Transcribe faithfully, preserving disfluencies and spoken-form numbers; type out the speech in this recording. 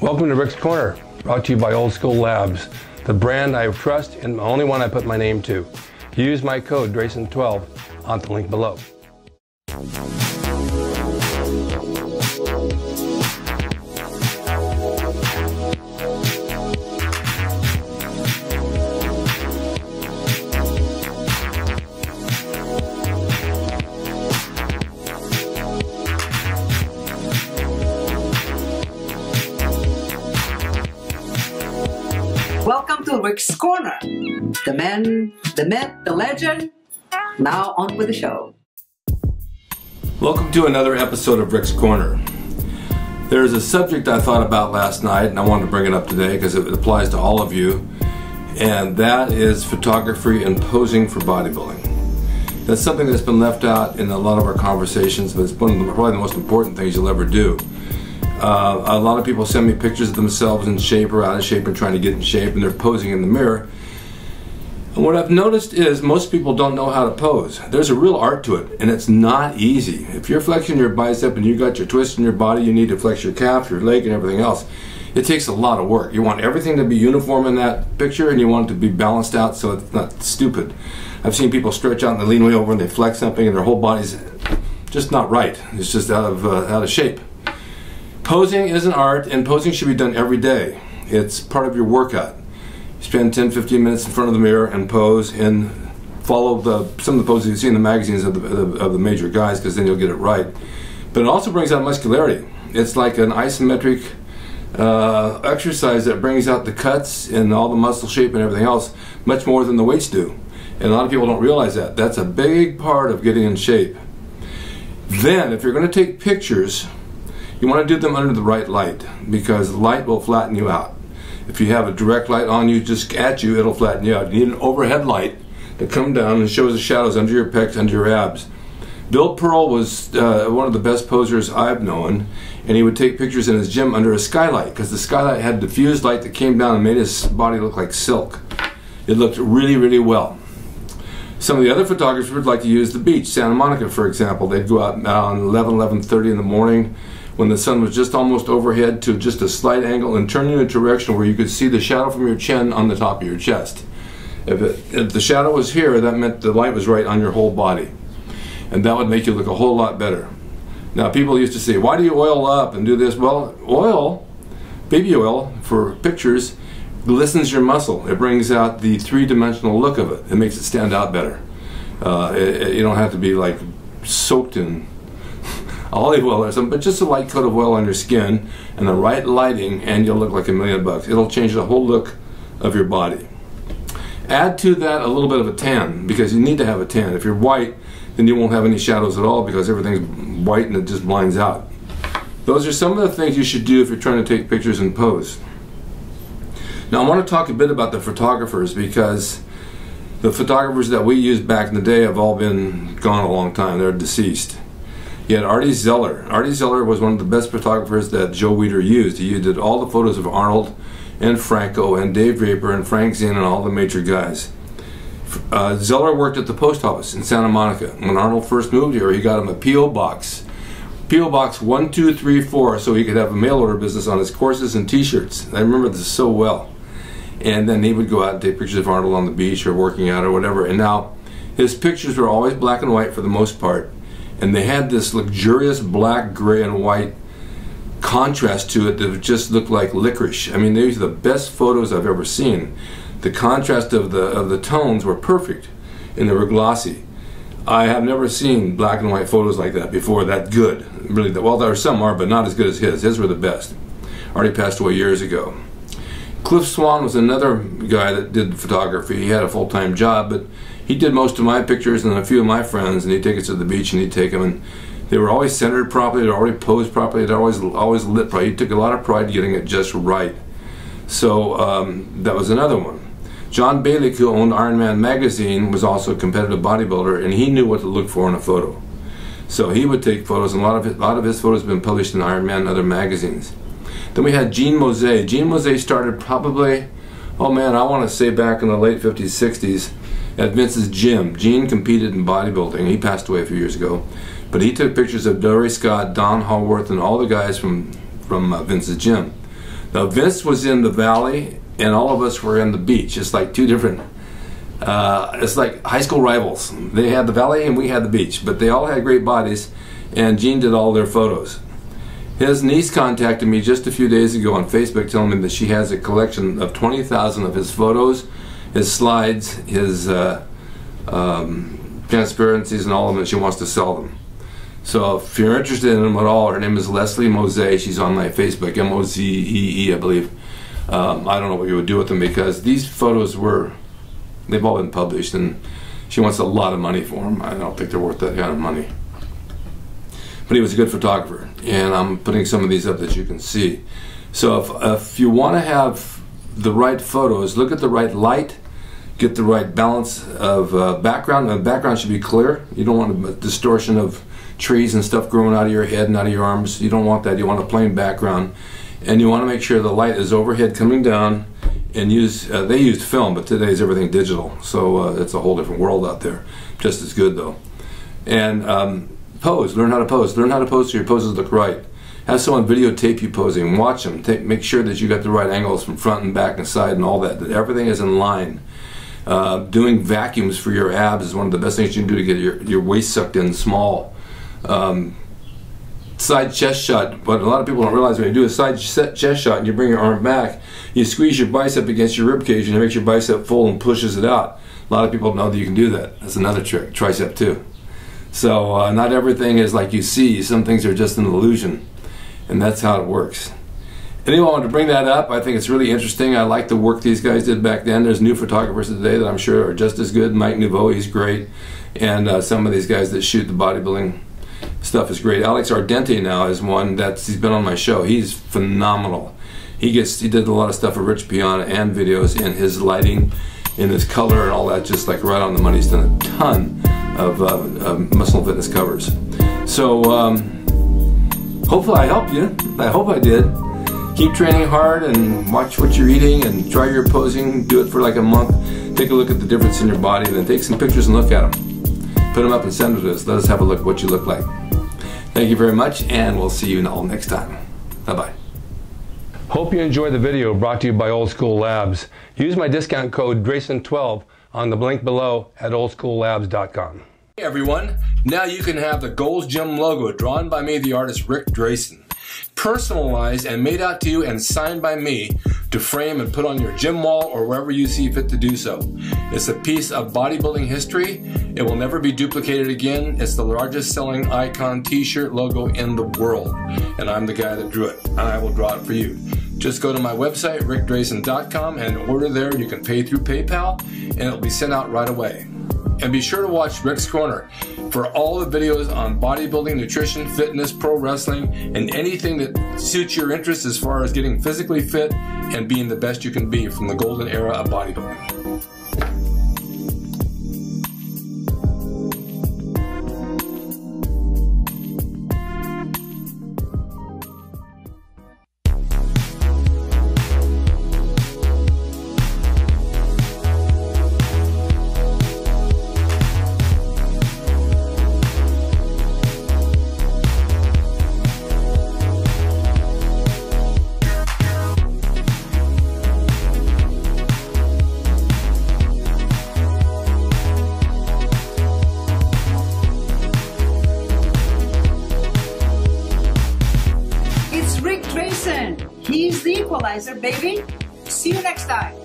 Welcome to Rick's Corner, brought to you by Old School Labs, the brand I trust and the only one I put my name to. Use my code Drasin twelve on the link below. Welcome to Rick's Corner. The man, the myth, the legend. Now on with the show. Welcome to another episode of Rick's Corner. There's a subject I thought about last night and I wanted to bring it up today because it applies to all of you, and that is photography and posing for bodybuilding. That's something that's been left out in a lot of our conversations, but it's one of the, probably the most important things you'll ever do. Uh, a lot of people send me pictures of themselves in shape or out of shape and trying to get in shape, and they're posing in the mirror. And what I've noticed is most people don't know how to pose. There's a real art to it, and it's not easy. If you're flexing your bicep and you got your twist in your body, you need to flex your calf, your leg, and everything else. It takes a lot of work. You want everything to be uniform in that picture, and you want it to be balanced out so it's not stupid. I've seen people stretch out and they lean way over and they flex something, and their whole body's just not right. It's just out of uh, out of shape. Posing is an art, and posing should be done every day. It's part of your workout. You spend ten, fifteen minutes in front of the mirror and pose, and follow the, some of the poses you see in the magazines of the, of the major guys, because then you'll get it right. But it also brings out muscularity. It's like an isometric uh, exercise that brings out the cuts and all the muscle shape and everything else much more than the weights do. And a lot of people don't realize that. That's a big part of getting in shape. Then, if you're going to take pictures, you want to do them under the right light, because light will flatten you out. If you have a direct light on you, just at you, it'll flatten you out. You need an overhead light to come down and shows the shadows under your pecs, under your abs. Bill Pearl was uh, one of the best posers I've known, and he would take pictures in his gym under a skylight, because the skylight had diffused light that came down and made his body look like silk. It looked really, really well. Some of the other photographers would like to use the beach, Santa Monica, for example. They'd go out around eleven, eleven thirty in the morning, when the sun was just almost overhead, to just a slight angle, and turn in a direction where you could see the shadow from your chin on the top of your chest. If, it, if the shadow was here, that meant the light was right on your whole body, and that would make you look a whole lot better. Now, people used to say, why do you oil up and do this? Well, oil, baby oil for pictures, glistens your muscle. It brings out the three-dimensional look of it. It makes it stand out better. Uh, it, it, you don't have to be like soaked in olive oil or something, but just a light coat of oil on your skin and the right lighting, and you'll look like a million bucks. It'll change the whole look of your body. Add to that a little bit of a tan, because you need to have a tan. If you're white, then you won't have any shadows at all, because everything's white and it just blinds out. Those are some of the things you should do if you're trying to take pictures and pose. Now, I want to talk a bit about the photographers, because the photographers that we used back in the day have all been gone a long time. They're deceased. You had Artie Zeller. Artie Zeller was one of the best photographers that Joe Weider used. He did all the photos of Arnold and Franco and Dave Draper and Frank Zane and all the major guys. Uh, Zeller worked at the post office in Santa Monica. When Arnold first moved here, he got him a P O box. P O box one two three four, so he could have a mail order business on his courses and t-shirts. I remember this so well. And then he would go out and take pictures of Arnold on the beach or working out or whatever. And now his pictures were always black and white for the most part. And they had this luxurious black, gray, and white contrast to it that just looked like licorice. I mean, these are the best photos I've ever seen. The contrast of the of the tones were perfect, and they were glossy. I have never seen black and white photos like that before, that good. Really, well, there are some are, but not as good as his. His were the best. Already passed away years ago. Cliff Swan was another guy that did photography. He had a full-time job, but he did most of my pictures and a few of my friends, and he'd take us to the beach and he'd take them, and they were always centered properly, they'd already posed properly, they'd always, always lit properly. He took a lot of pride in getting it just right. So um, that was another one. John Bailey, who owned Iron Man magazine, was also a competitive bodybuilder, and he knew what to look for in a photo. So he would take photos, and a lot of his, a lot of his photos have been published in Iron Man and other magazines. Then we had Gene Mosey. Gene Mosey started probably, oh man, I want to say back in the late fifties, sixties, at Vince's gym. Gene competed in bodybuilding. He passed away a few years ago. But he took pictures of Dory Scott, Don Hallworth, and all the guys from, from uh, Vince's gym. Now Vince was in the valley and all of us were in the beach. It's like two different, uh, it's like high school rivals. They had the valley and we had the beach, but they all had great bodies and Gene did all their photos. His niece contacted me just a few days ago on Facebook telling me that she has a collection of twenty thousand of his photos, his slides, his uh, um, transparencies and all of them, and she wants to sell them. So if you're interested in them at all, her name is Leslie Mosey. She's on my Facebook, M O Z E E, I believe. Um, I don't know what you would do with them because these photos were, they've all been published and she wants a lot of money for them. I don't think they're worth that kind of money. But he was a good photographer, and I'm putting some of these up that you can see. So if, if you want to have the right photos, look at the right light, get the right balance of uh, background. The background should be clear. You don't want a distortion of trees and stuff growing out of your head and out of your arms. You don't want that. You want a plain background, and you want to make sure the light is overhead coming down. And use uh, they used film, but today's everything digital, so uh, it's a whole different world out there. Just as good though. And um, pose. Learn how to pose. Learn how to pose so your poses look right. Have someone videotape you posing. Watch them. Take, make sure that you got the right angles from front and back and side and all that. That everything is in line. Uh, doing vacuums for your abs is one of the best things you can do to get your, your waist sucked in small. Um, side chest shot. But a lot of people don't realize when you do a side set chest shot and you bring your arm back, you squeeze your bicep against your rib cage and it makes your bicep full and pushes it out. A lot of people don't know that you can do that. That's another trick. Tricep too. So uh, not everything is like you see. Some things are just an illusion, and that's how it works. Anyway, I wanted to bring that up. I think it's really interesting. I like the work these guys did back then. There's new photographers today that I'm sure are just as good. Mike Nouveau, he's great, and uh, some of these guys that shoot the bodybuilding stuff is great. Alex Ardente now is one that's he's been on my show. He's phenomenal. He gets he did a lot of stuff with Rich Piana and videos, and his lighting, and his color, and all that just like right on the money. He's done a ton of, uh, of Muscle Fitness covers. So um, hopefully I helped you. I hope I did. Keep training hard and watch what you're eating and try your posing. Do it for like a month. Take a look at the difference in your body and then take some pictures and look at them. Put them up and send them to us. Let us have a look at what you look like. Thank you very much and we'll see you all next time. Bye-bye. Hope you enjoyed the video brought to you by Old School Labs. Use my discount code Drasin twelve on the link below at old school labs dot com. Hey everyone, now you can have the Gold's Gym logo drawn by me, the artist Ric Drasin, personalized and made out to you and signed by me to frame and put on your gym wall or wherever you see fit to do so. It's a piece of bodybuilding history. It will never be duplicated again. It's the largest selling icon t-shirt logo in the world. And I'm the guy that drew it, and I will draw it for you. Just go to my website, rick drasin dot com, and order there. You can pay through PayPal, and it'll be sent out right away. And be sure to watch Rick's Corner for all the videos on bodybuilding, nutrition, fitness, pro wrestling, and anything that suits your interests as far as getting physically fit and being the best you can be from the golden era of bodybuilding. Baby, see you next time.